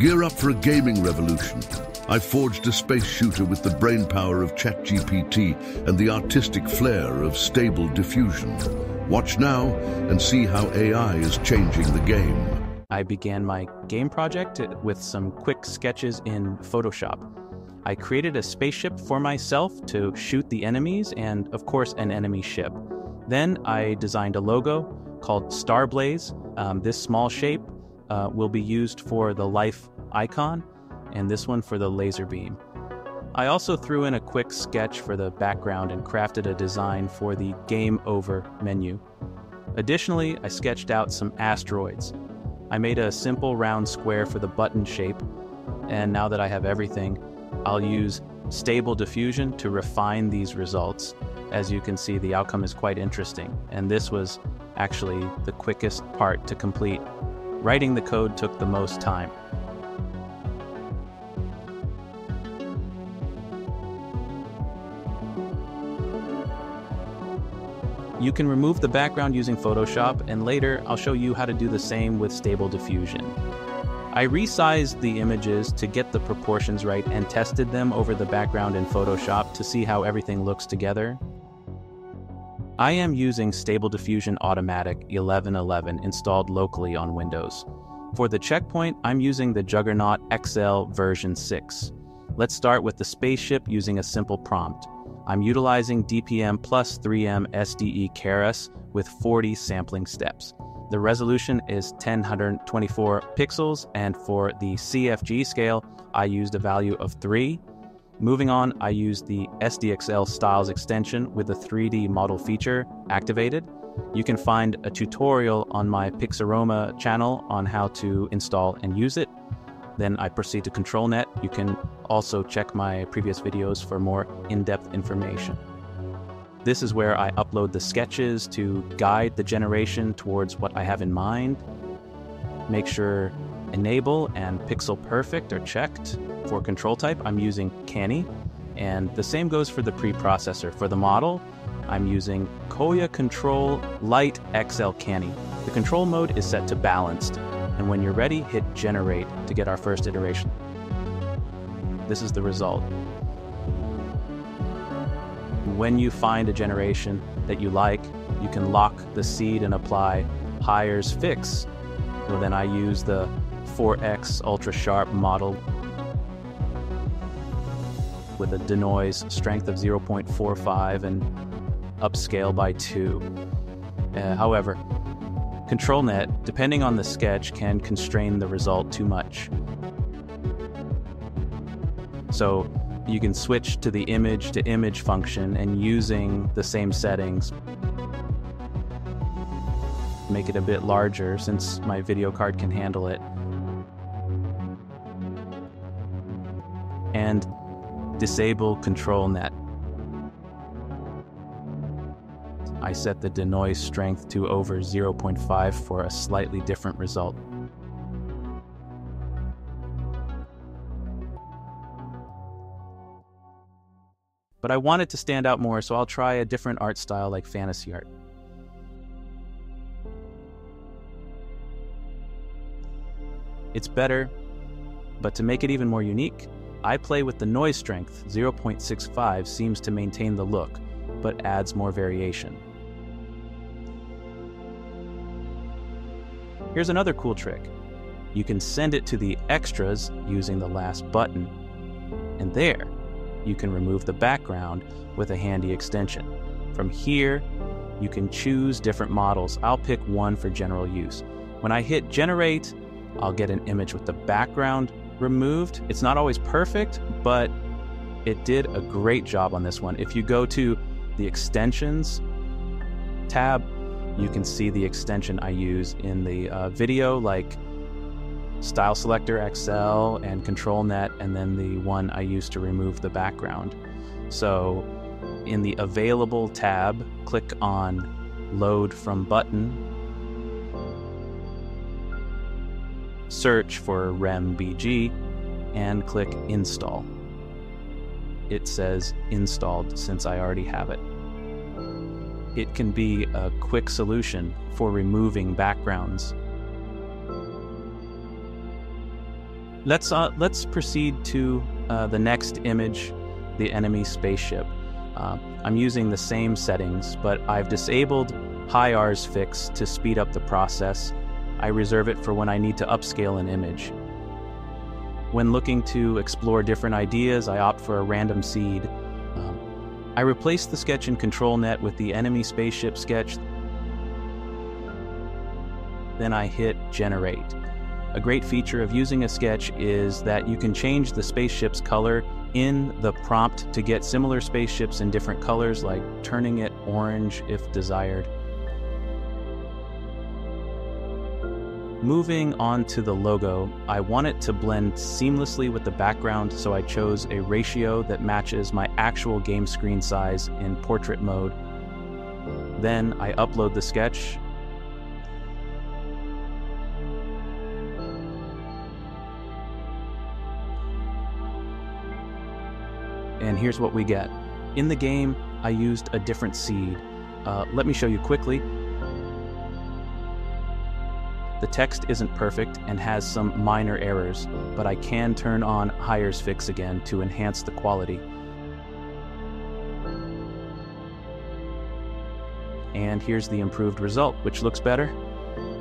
Gear up for a gaming revolution. I forged a space shooter with the brainpower of ChatGPT and the artistic flair of Stable Diffusion. Watch now and see how AI is changing the game. I began my game project with some quick sketches in Photoshop. I created a spaceship for myself to shoot the enemies and, of course, an enemy ship. Then I designed a logo called Starblaze. This small shape will be used for the life icon, and this one for the laser beam. I also threw in a quick sketch for the background and crafted a design for the Game Over menu. Additionally, I sketched out some asteroids. I made a simple round square for the button shape, and now that I have everything, I'll use Stable Diffusion to refine these results. As you can see, the outcome is quite interesting, and this was actually the quickest part to complete. Writing the code took the most time. You can remove the background using Photoshop, and later I'll show you how to do the same with Stable Diffusion. I resized the images to get the proportions right and tested them over the background in Photoshop to see how everything looks together. I am using Stable Diffusion Automatic 1111 installed locally on Windows. For the checkpoint, I'm using the Juggernaut XL version 6. Let's start with the spaceship using a simple prompt. I'm utilizing DPM + 3M SDE Karras with 40 sampling steps. The resolution is 1024 pixels, and for the CFG scale, I used a value of 3. Moving on, I used the SDXL Styles extension with the 3D model feature activated. You can find a tutorial on my Pixaroma channel on how to install and use it. Then I proceed to ControlNet. You can also check my previous videos for more in-depth information. This is where I upload the sketches to guide the generation towards what I have in mind. Make sure Enable and Pixel Perfect are checked. For control type, I'm using Canny, and the same goes for the preprocessor. For the model, I'm using Koya Control Lite XL Canny. The control mode is set to Balanced, and when you're ready, hit Generate to get our first iteration. This is the result. When you find a generation that you like, you can lock the seed and apply Hires Fix. Well, then I use the 4X Ultra Sharp model with a denoise strength of 0.45 and upscale by 2. However, ControlNet, depending on the sketch, can constrain the result too much. So you can switch to the image-to-image function and using the same settings, make it a bit larger since my video card can handle it. And disable ControlNet. I set the denoise strength to over 0.5 for a slightly different result. But I want it to stand out more, so I'll try a different art style like fantasy art. It's better, but to make it even more unique, I play with the noise strength. 0.65 seems to maintain the look, but adds more variation. Here's another cool trick. You can send it to the extras using the last button, and there you can remove the background with a handy extension. From here, you can choose different models. I'll pick one for general use. When I hit Generate, I'll get an image with the background removed. It's not always perfect, but it did a great job on this one. If you go to the Extensions tab, you can see the extension I use in the video, like Style Selector XL and ControlNet, and then the one I used to remove the background. So in the Available tab, click on Load From button. Search for REMBG and click Install. It says installed since I already have it. It can be a quick solution for removing backgrounds. Let's proceed to the next image, the enemy spaceship. I'm using the same settings, but I've disabled high R's fix to speed up the process. I reserve it for when I need to upscale an image. When looking to explore different ideas, I opt for a random seed. I replace the sketch in ControlNet with the enemy spaceship sketch. Then I hit generate. A great feature of using a sketch is that you can change the spaceship's color in the prompt to get similar spaceships in different colors, like turning it orange if desired. Moving on to the logo, I want it to blend seamlessly with the background, so I chose a ratio that matches my actual game screen size in portrait mode. Then I upload the sketch. And here's what we get. In the game, I used a different seed. Let me show you quickly. The text isn't perfect and has some minor errors, but I can turn on Hires Fix again to enhance the quality. And here's the improved result, which looks better.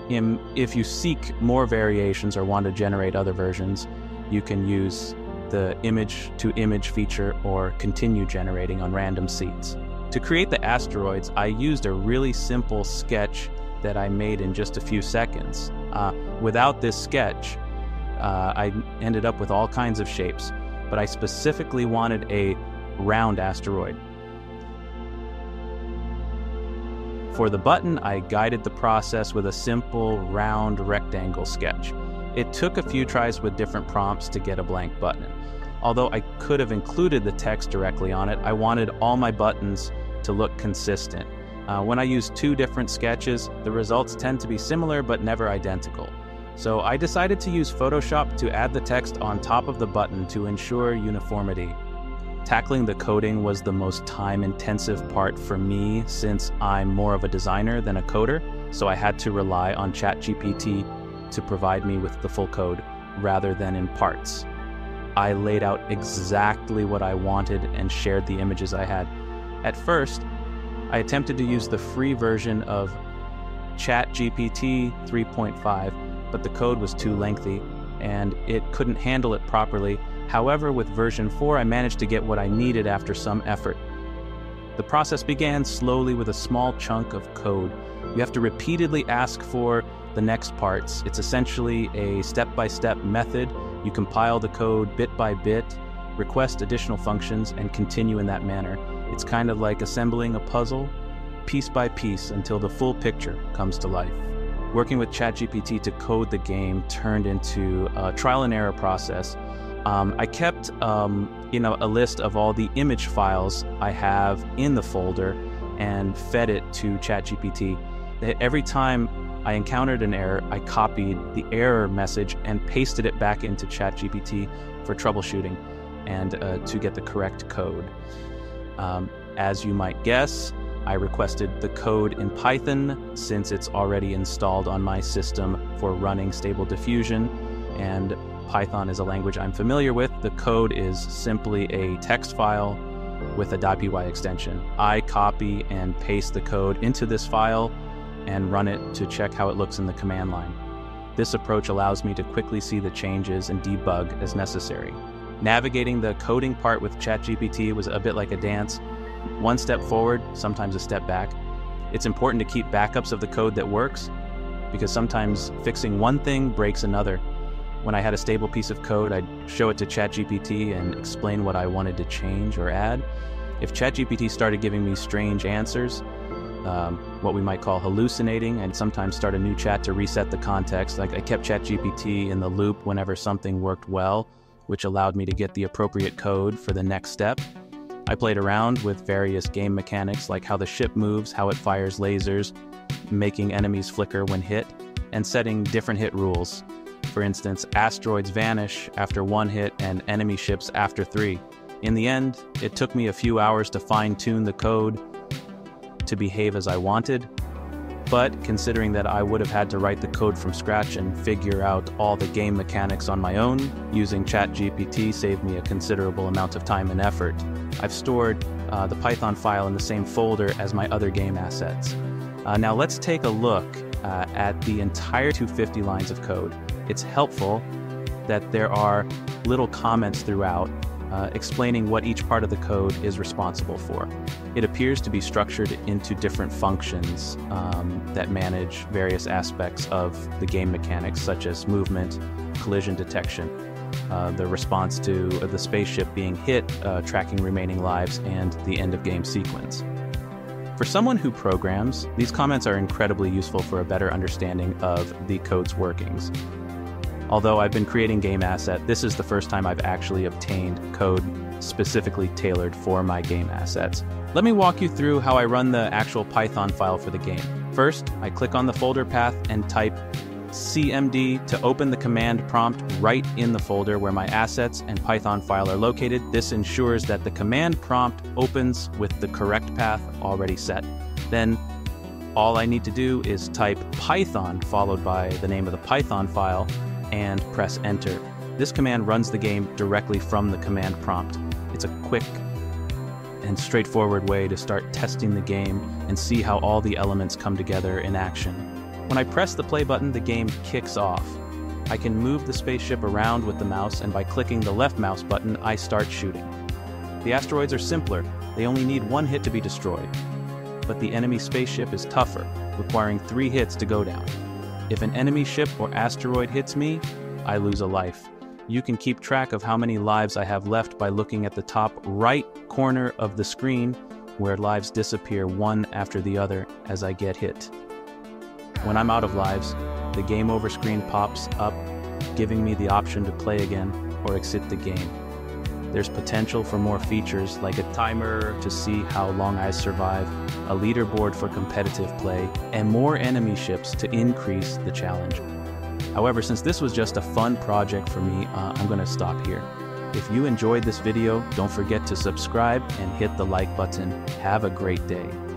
If you seek more variations or want to generate other versions, you can use the image-to-image feature or continue generating on random seeds. To create the asteroids, I used a really simple sketch that I made in just a few seconds. Without this sketch, I ended up with all kinds of shapes, but I specifically wanted a round asteroid. For the button, I guided the process with a simple round rectangle sketch. It took a few tries with different prompts to get a blank button. Although I could have included the text directly on it, I wanted all my buttons to look consistent. When I use two different sketches, the results tend to be similar but never identical. So I decided to use Photoshop to add the text on top of the button to ensure uniformity. Tackling the coding was the most time-intensive part for me, since I'm more of a designer than a coder, so I had to rely on ChatGPT to provide me with the full code rather than in parts. I laid out exactly what I wanted and shared the images I had. At first, I attempted to use the free version of ChatGPT 3.5, but the code was too lengthy and it couldn't handle it properly. However, with version 4, I managed to get what I needed after some effort. The process began slowly with a small chunk of code. You have to repeatedly ask for the next parts. It's essentially a step-by-step method. You compile the code bit by bit, request additional functions, and continue in that manner. It's kind of like assembling a puzzle, piece by piece, until the full picture comes to life. Working with ChatGPT to code the game turned into a trial and error process. I kept a list of all the image files I have in the folder and fed it to ChatGPT. Every time I encountered an error, I copied the error message and pasted it back into ChatGPT for troubleshooting and to get the correct code. As you might guess, I requested the code in Python, since it's already installed on my system for running Stable Diffusion, and Python is a language I'm familiar with. The code is simply a text file with a .py extension. I copy and paste the code into this file and run it to check how it looks in the command line. This approach allows me to quickly see the changes and debug as necessary. Navigating the coding part with ChatGPT was a bit like a dance. One step forward, sometimes a step back. It's important to keep backups of the code that works, because sometimes fixing one thing breaks another. When I had a stable piece of code, I'd show it to ChatGPT and explain what I wanted to change or add. If ChatGPT started giving me strange answers, what we might call hallucinating, and sometimes start a new chat to reset the context. Like, I kept ChatGPT in the loop whenever something worked well, which allowed me to get the appropriate code for the next step. I played around with various game mechanics, like how the ship moves, how it fires lasers, making enemies flicker when hit, and setting different hit rules. For instance, asteroids vanish after one hit and enemy ships after 3. In the end, it took me a few hours to fine-tune the code to behave as I wanted, But considering that I would have had to write the code from scratch and figure out all the game mechanics on my own, using ChatGPT saved me a considerable amount of time and effort. I've stored the Python file in the same folder as my other game assets. Now let's take a look at the entire 250 lines of code. It's helpful that there are little comments throughout explaining what each part of the code is responsible for. It appears to be structured into different functions that manage various aspects of the game mechanics, such as movement, collision detection, the response to the spaceship being hit, tracking remaining lives, and the end of game sequence. For someone who programs, these comments are incredibly useful for a better understanding of the code's workings. Although I've been creating game asset, this is the first time I've actually obtained code specifically tailored for my game assets. Let me walk you through how I run the actual Python file for the game. First, I click on the folder path and type CMD to open the command prompt right in the folder where my assets and Python file are located. This ensures that the command prompt opens with the correct path already set. Then, all I need to do is type Python followed by the name of the Python file, and press enter. This command runs the game directly from the command prompt. It's a quick and straightforward way to start testing the game and see how all the elements come together in action. When I press the play button, the game kicks off. I can move the spaceship around with the mouse, and by clicking the left mouse button, I start shooting. The asteroids are simpler. They only need one hit to be destroyed. But the enemy spaceship is tougher, requiring 3 hits to go down. If an enemy ship or asteroid hits me, I lose a life. You can keep track of how many lives I have left by looking at the top right corner of the screen, where lives disappear one after the other as I get hit. When I'm out of lives, the game over screen pops up, giving me the option to play again or exit the game. There's potential for more features like a timer to see how long I survive, a leaderboard for competitive play, and more enemy ships to increase the challenge. However, since this was just a fun project for me, I'm gonna stop here. If you enjoyed this video, don't forget to subscribe and hit the like button. Have a great day.